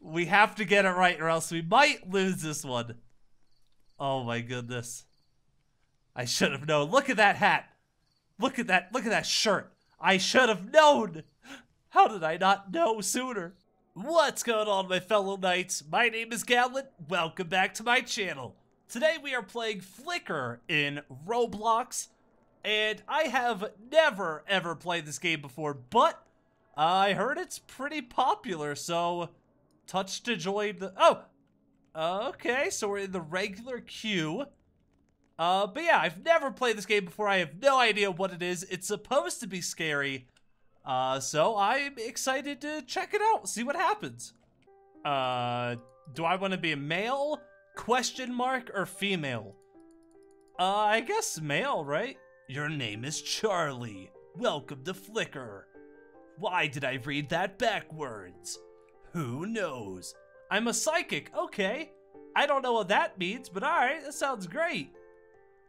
We have to get it right or else we might lose this one. Oh my goodness. I should have known. Look at that hat. Look at that shirt. I should have known. How did I not know sooner? What's going on, my fellow knights? My name is Gallant. Welcome back to my channel. Today we are playing Flicker in Roblox. And I have never, ever played this game before, but I heard it's pretty popular, so touch to join the... Oh! Okay, so we're in the regular queue. But yeah, I've never played this game before. I have no idea what it is. It's supposed to be scary. So I'm excited to check it out, see what happens. Do I want to be a male, question mark, or female? I guess male, right? Your name is Charlie. Welcome to Flicker. Why did I read that backwards? Who knows? I'm a psychic, okay. I don't know what that means, but alright, that sounds great.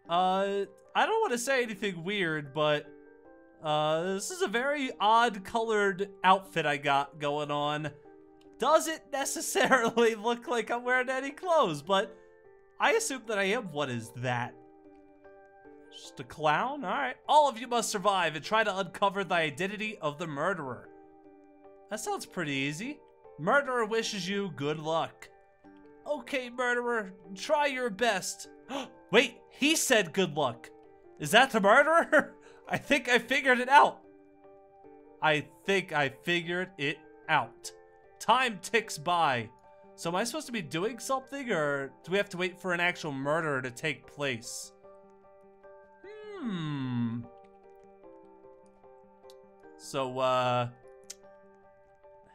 I don't want to say anything weird, but... this is a very odd colored outfit I got going on. Doesn't necessarily look like I'm wearing any clothes, but I assume that I am. What is that? Just a clown? Alright. All of you must survive and try to uncover the identity of the murderer. That sounds pretty easy. Murderer wishes you good luck. Okay, murderer, try your best. Wait, he said good luck. Is that the murderer? I think I figured it out. Time ticks by. So am I supposed to be doing something, or do we have to wait for an actual murder to take place? So,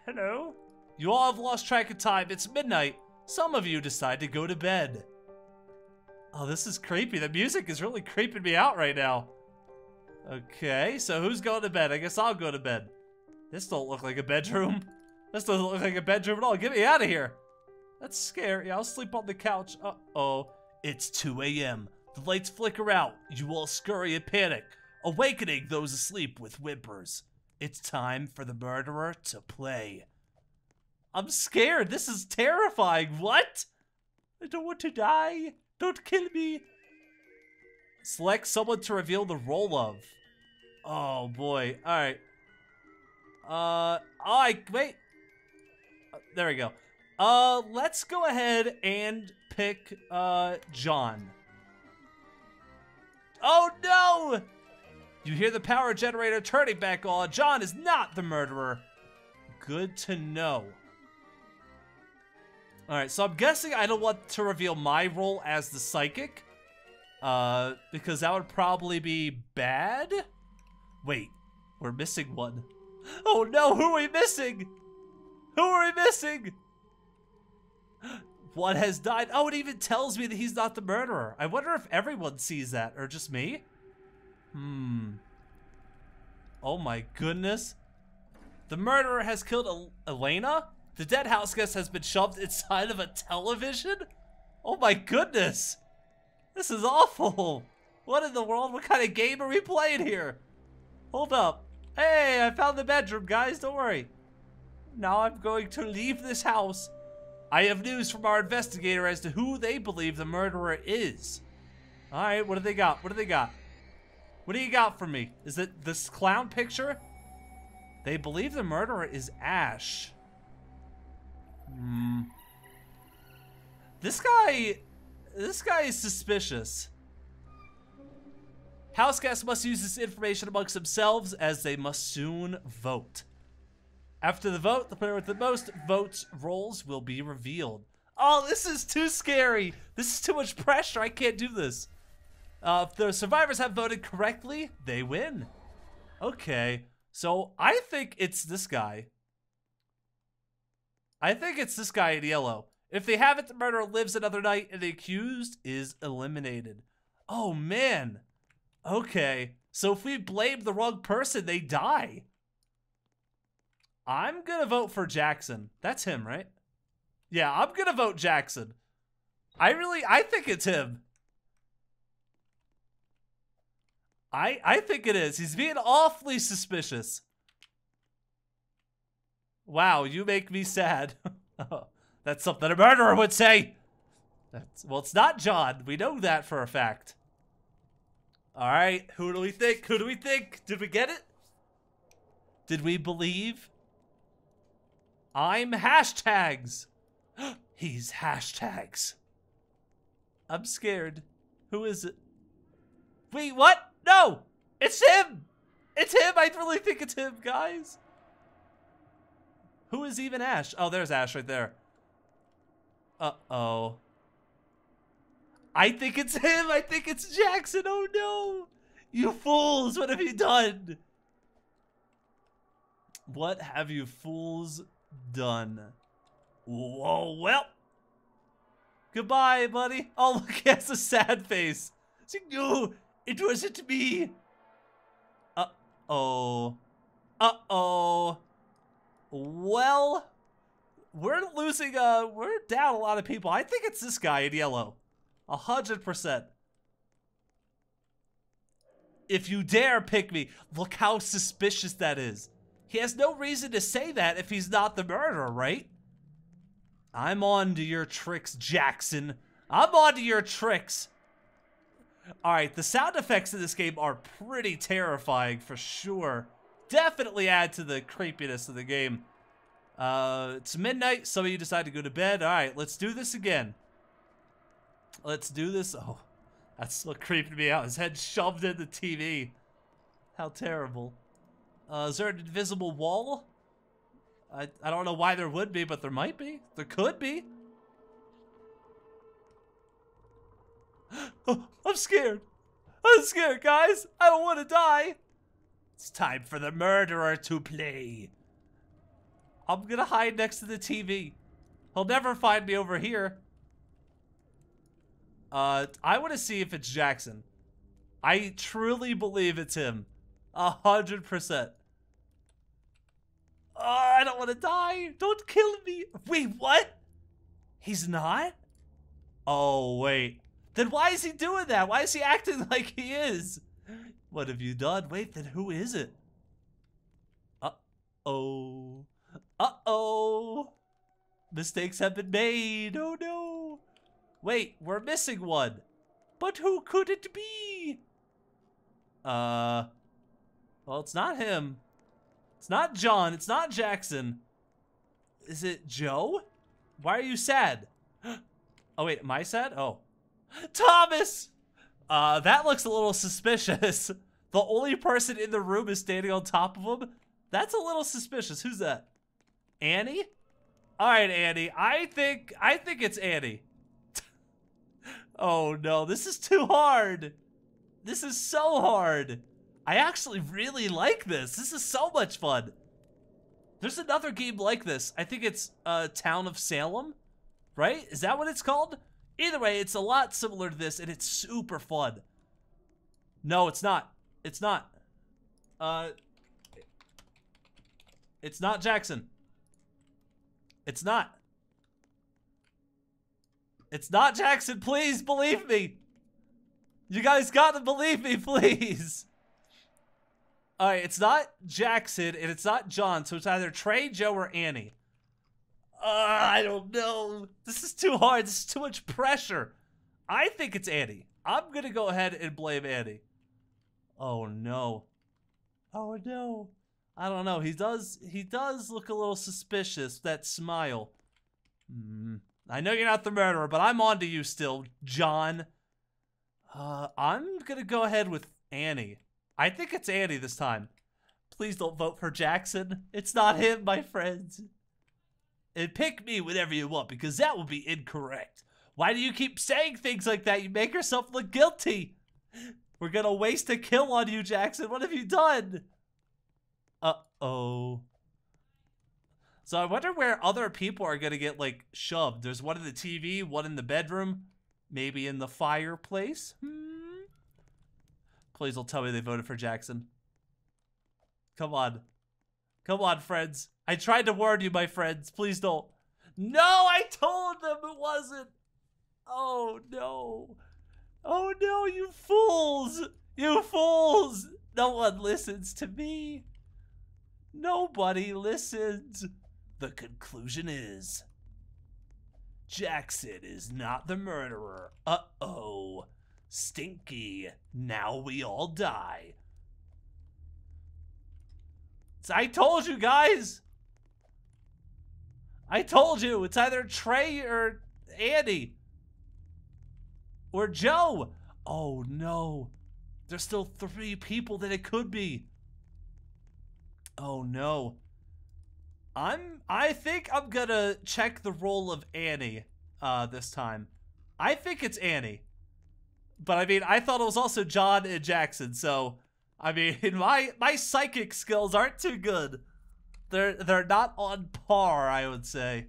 hello? You all have lost track of time. It's midnight. Some of you decide to go to bed. Oh, this is creepy. The music is really creeping me out right now. Okay, so who's going to bed? I guess I'll go to bed. This don't look like a bedroom. This doesn't look like a bedroom at all. Get me out of here. That's scary. I'll sleep on the couch. Uh-oh. It's 2 a.m. The lights flicker out. You all scurry in panic, awakening those asleep with whimpers. It's time for the murderer to play. I'm scared. This is terrifying. What? I don't want to die. Don't kill me. Select someone to reveal the role of. Oh boy. Alright. Wait. There we go. Let's go ahead and pick, John. Oh no! You hear the power generator turning back on. John is not the murderer. Good to know. Alright, so I'm guessing I don't want to reveal my role as the psychic. Because that would probably be bad? Wait, we're missing one. Oh no, who are we missing? One has died. Oh, it even tells me that he's not the murderer. I wonder if everyone sees that, or just me? Oh my goodness. The murderer has killed Elena? The dead house guest has been shoved inside of a television? Oh my goodness. This is awful. What in the world? What kind of game are we playing here? Hold up. Hey, I found the bedroom, guys. Don't worry. Now I'm going to leave this house. I have news from our investigator as to who they believe the murderer is. All right, what do they got? What do you got for me? Is it this clown picture? They believe the murderer is Ash. This guy is suspicious. House guests must use this information amongst themselves as they must soon vote. After the vote, the player with the most votes rolls will be revealed. Oh, this is too scary. This is too much pressure. I can't do this. If the survivors have voted correctly, they win. Okay, so I think it's this guy. In yellow. If they haven't, the murderer lives another night and the accused is eliminated. Oh, man. Okay. So if we blame the wrong person, they die. I'm going to vote for Jackson. That's him, right? Yeah, I'm going to vote Jackson. I think it's him. I think it is. He's being awfully suspicious. Wow, you make me sad. That's something a murderer would say. That's, well, it's not John. We know that for a fact. All right, who do we think? Who do we think? Did we get it? Did we believe? I'm hashtags. He's hashtags. I'm scared. Who is it? Wait, what? No, it's him. It's him. I really think it's him, guys. Who is even Ash? Oh, there's Ash right there. Uh-oh. I think it's him. I think it's Jackson. Oh, no. You fools. What have you done? What have you fools done? Whoa, well. Goodbye, buddy. Oh, look, he has a sad face. No, it wasn't me. Uh-oh. Uh-oh. Well, we're losing, we're down a lot of people. I think it's this guy in yellow. 100%. If you dare pick me, look how suspicious that is. He has no reason to say that if he's not the murderer, right? I'm on to your tricks, Jackson. I'm on to your tricks. All right, the sound effects in this game are pretty terrifying for sure. Definitely add to the creepiness of the game. It's midnight. Some of you decide to go to bed. All right, let's do this again. Let's do this. Oh, that's what creeped me out. His head shoved in the TV. How terrible. Is there an invisible wall? I don't know why there would be, but there might be. There could be. Oh, I'm scared. I'm scared, guys. I don't want to die. It's time for the murderer to play. I'm gonna hide next to the TV. He'll never find me over here. I want to see if it's Jackson. I truly believe it's him. 100%. I don't want to die. Don't kill me. Wait, what? He's not? Oh, wait. Then why is he doing that? Why is he acting like he is? What have you done? Wait, then who is it? Uh-oh. Uh-oh. Mistakes have been made. Oh, no. Wait, we're missing one. But who could it be? Well, it's not him. It's not John. It's not Jackson. Is it Joe? Why are you sad? Oh, wait, am I sad? Oh. Thomas! That looks a little suspicious. The only person in the room is standing on top of him. That's a little suspicious. Who's that? Annie? All right, Annie. I think it's Annie. Oh no, this is too hard. This is so hard. I actually really like this. This is so much fun. There's another game like this. I think it's Town of Salem, right? Is that what it's called? Either way, it's a lot similar to this, and it's super fun. No, it's not. It's not. It's not Jackson. It's not. It's not Jackson. Please believe me. You guys gotta believe me, please. All right, it's not Jackson, and it's not John, so it's either Trey, Joe, or Annie. I don't know. This is too hard. This is too much pressure. I think it's Annie. I'm gonna go ahead and blame Annie. Oh no. Oh no. I don't know. He does look a little suspicious. That smile. I know you're not the murderer, but I'm on to you still, John. I'm gonna go ahead with Annie. I think it's Annie this time. Please don't vote for Jackson. It's not him, my friends. And pick me whenever you want, because that would be incorrect. Why do you keep saying things like that? You make yourself look guilty. We're gonna waste a kill on you, Jackson. What have you done? Uh-oh. So I wonder where other people are gonna get, like, shoved. There's one in the TV, one in the bedroom, maybe in the fireplace. Please don't tell me they voted for Jackson. Come on. Come on, friends. I tried to warn you, my friends. Please don't. No, I told them it wasn't. Oh, no. Oh, no, you fools. You fools. No one listens to me. Nobody listens. The conclusion is Jackson is not the murderer. Uh-oh. Stinky. Now we all die. I told you guys. I told you. It's either Trey or Andy. Or Joe. Oh, no. There's still 3 people that it could be. Oh, no. I think I'm gonna check the role of Annie this time. I think it's Annie. But I mean, I thought it was also John and Jackson, so I mean, my psychic skills aren't too good. They're not on par, I would say.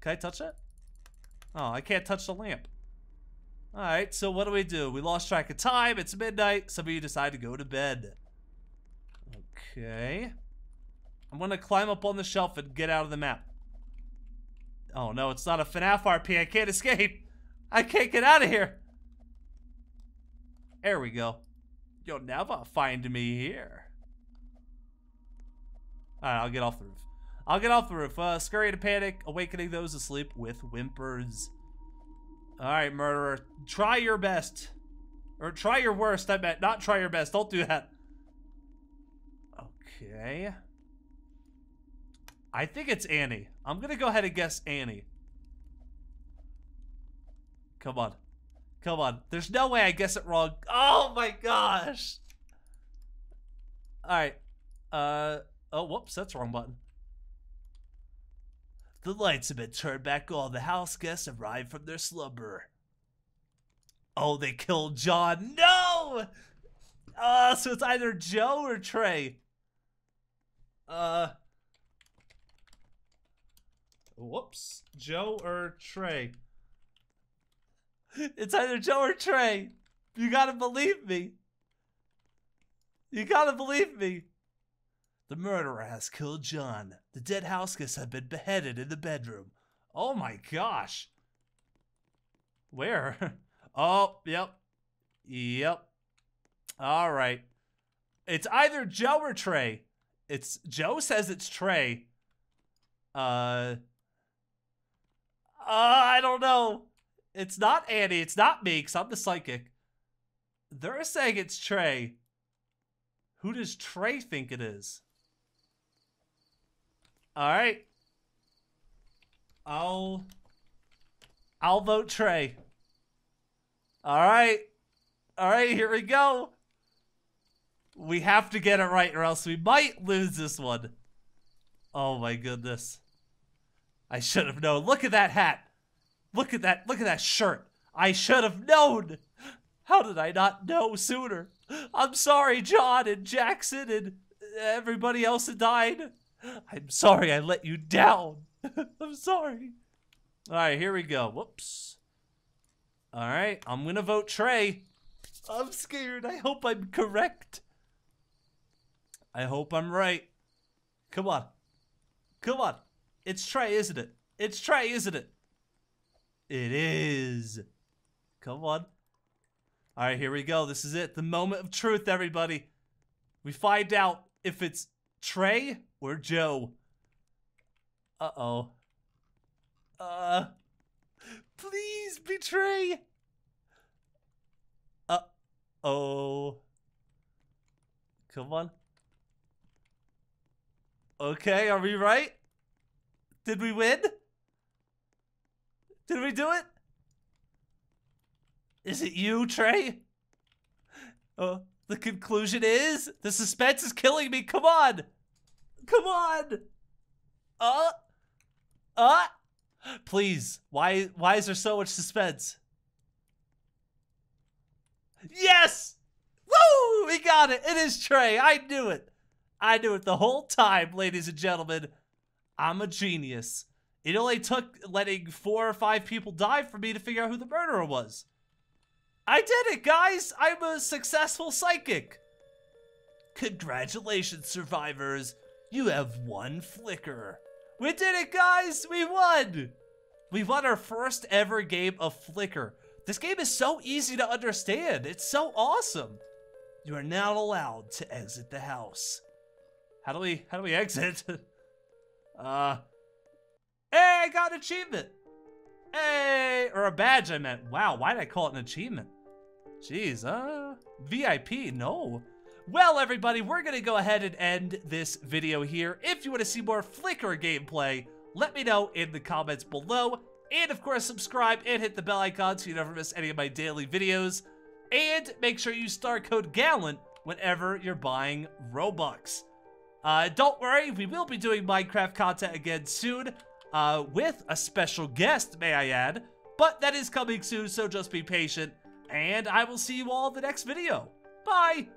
Can I touch it? Oh, I can't touch the lamp. Alright, so what do? We lost track of time, it's midnight, some of you decide to go to bed. Okay. I'm gonna climb up on the shelf and get out of the map. Oh no, it's not a FNAF RP. I can't escape. I can't get out of here. There we go. You'll never find me here. Alright, I'll get off the roof. Scurry into panic, awakening those asleep with whimpers. Alright, murderer. Try your best. Or try your worst, I meant. Not try your best. Don't do that. Okay. I think it's Annie. I'm gonna go ahead and guess Annie. Come on. Come on. There's no way I guess it wrong. Oh my gosh! Alright. Oh, whoops. That's the wrong button. The lights have been turned back on. The house guests arrived from their slumber. Oh, they killed John. No! So it's either Joe or Trey. Whoops. Joe or Trey. It's either Joe or Trey. You gotta believe me. You gotta believe me. The murderer has killed John. The dead house guests have been beheaded in the bedroom. Oh my gosh. Where? Oh, yep. Yep. Alright. It's either Joe or Trey. It's Joe says it's Trey. I don't know. It's not Annie. It's not me, because I'm the psychic. They're saying it's Trey. Who does Trey think it is? Alright. I'll vote Trey. Alright. Alright, here we go. We have to get it right, or else we might lose this one. Oh my goodness. I should have known. Look at that hat. Look at that shirt. I should have known. How did I not know sooner? I'm sorry, John and Jackson and everybody else that died. I'm sorry I let you down. I'm sorry. All right, here we go. Whoops. All right, I'm gonna vote Trey. I'm scared. I hope I'm correct. I hope I'm right. Come on. Come on. It's Trey, isn't it? It's Trey, isn't it? It is. Come on. All right, here we go. This is it. The moment of truth, everybody. We find out if it's Trey or Joe. Uh-oh. Please be Trey. Uh-oh. Come on. Okay, are we right? Did we win? Did we do it? Is it you, Trey? Oh, the conclusion is? The suspense is killing me. Come on. Come on. Please. Why is there so much suspense? Yes! Woo! We got it. It is Trey. I knew it. I knew it the whole time, ladies and gentlemen. I'm a genius. It only took letting 4 or 5 people die for me to figure out who the murderer was. I did it, guys! I'm a successful psychic! Congratulations, survivors. You have won Flicker. We did it, guys! We won! We won our first ever game of Flicker. This game is so easy to understand. It's so awesome. You are not allowed to exit the house. How do we exit? Hey, I got an achievement! Hey! Or a badge, I meant. Wow, why did I call it an achievement? Jeez, VIP, no. Well, everybody, we're gonna go ahead and end this video here. If you want to see more Flicker gameplay, let me know in the comments below. And, of course, subscribe and hit the bell icon so you never miss any of my daily videos. And make sure you star code Gallant whenever you're buying Robux. Don't worry, we will be doing Minecraft content again soon, with a special guest, may I add. But that is coming soon, so just be patient. And I will see you all in the next video. Bye!